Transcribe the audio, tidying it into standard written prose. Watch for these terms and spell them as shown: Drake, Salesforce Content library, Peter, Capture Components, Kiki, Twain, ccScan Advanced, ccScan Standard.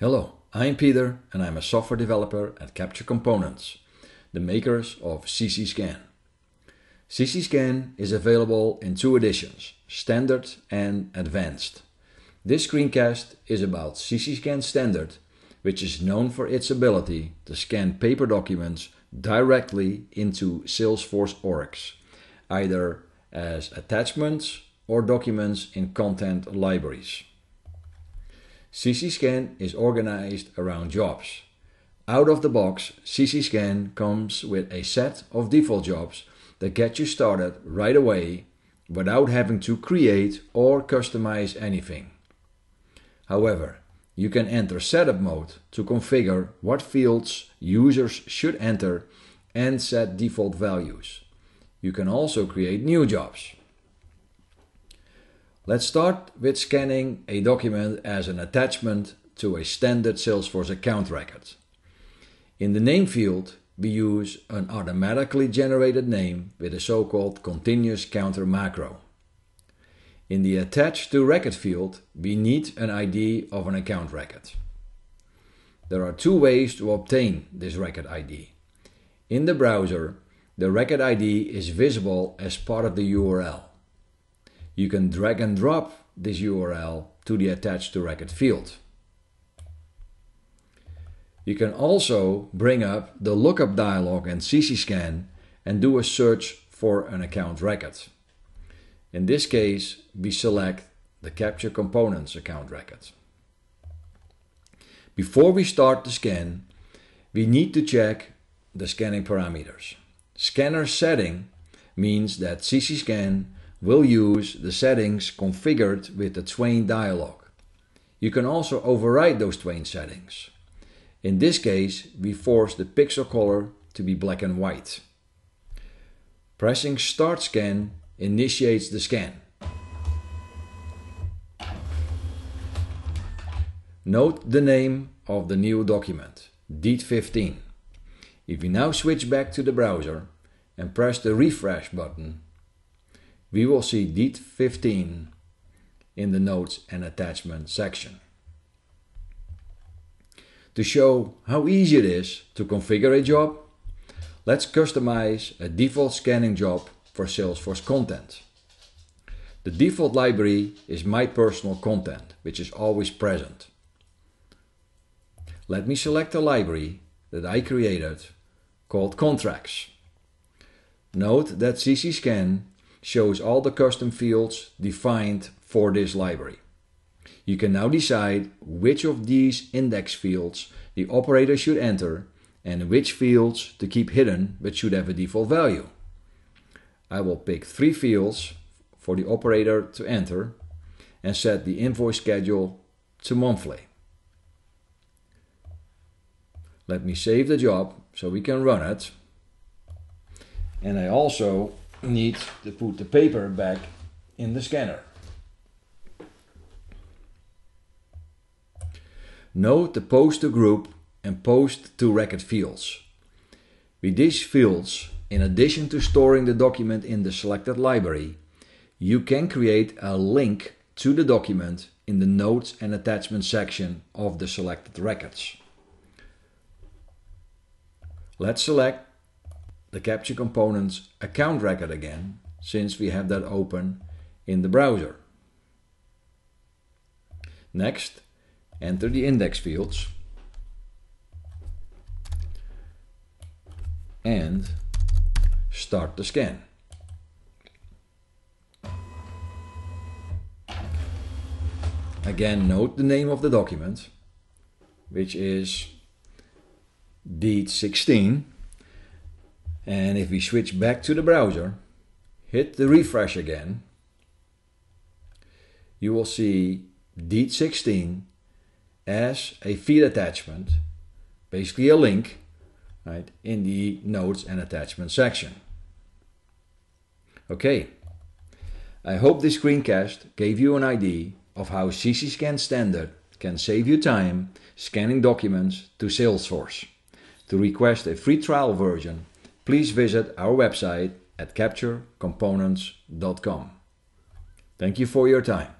Hello, I'm Peter and I'm a software developer at Capture Components, the makers of ccScan. ccScan is available in two editions, Standard and Advanced. This screencast is about ccScan Standard, which is known for its ability to scan paper documents directly into Salesforce orgs, either as attachments or documents in content libraries. ccScan is organized around jobs. Out of the box, ccScan comes with a set of default jobs that get you started right away without having to create or customize anything. However, you can enter setup mode to configure what fields users should enter and set default values. You can also create new jobs. Let's start with scanning a document as an attachment to a standard Salesforce account record. In the name field, we use an automatically generated name with a so-called continuous counter macro. In the attached to record field, we need an ID of an account record. There are two ways to obtain this record ID. In the browser, the record ID is visible as part of the URL. You can drag and drop this URL to the attached to record field. You can also bring up the lookup dialog in ccScan and do a search for an account record. In this case, we select the Capture Components account record. Before we start the scan, we need to check the scanning parameters. Scanner setting means that ccScan will use the settings configured with the Twain dialog. You can also override those Twain settings. In this case, we force the pixel color to be black and white. Pressing Start Scan initiates the scan. Note the name of the new document, DEET15. If we now switch back to the browser and press the refresh button, we will see DEET15 in the Notes and Attachments section. To show how easy it is to configure a job, let's customize a default scanning job for Salesforce content. The default library is My Personal Content, which is always present. Let me select a library that I created called Contracts. Note that ccScan shows all the custom fields defined for this library. You can now decide which of these index fields the operator should enter and which fields to keep hidden but should have a default value. I will pick 3 fields for the operator to enter and set the invoice schedule to monthly. Let me save the job so we can run it. And I also need to put the paper back in the scanner. Note the Post to Group and Post to Record fields. With these fields, in addition to storing the document in the selected library, you can create a link to the document in the Notes and Attachments section of the selected records. Let's select the Capture Components account record again, since we have that open in the browser. Next, enter the index fields and start the scan. Again, note the name of the document, which is DEET16. And if we switch back to the browser, hit the refresh again, you will see DEET16 as a feed attachment, basically a link, right, in the Notes and Attachments section. Okay, I hope this screencast gave you an idea of how ccScan Standard can save you time scanning documents to Salesforce. To request a free trial version, please visit our website at capturecomponents.com. Thank you for your time.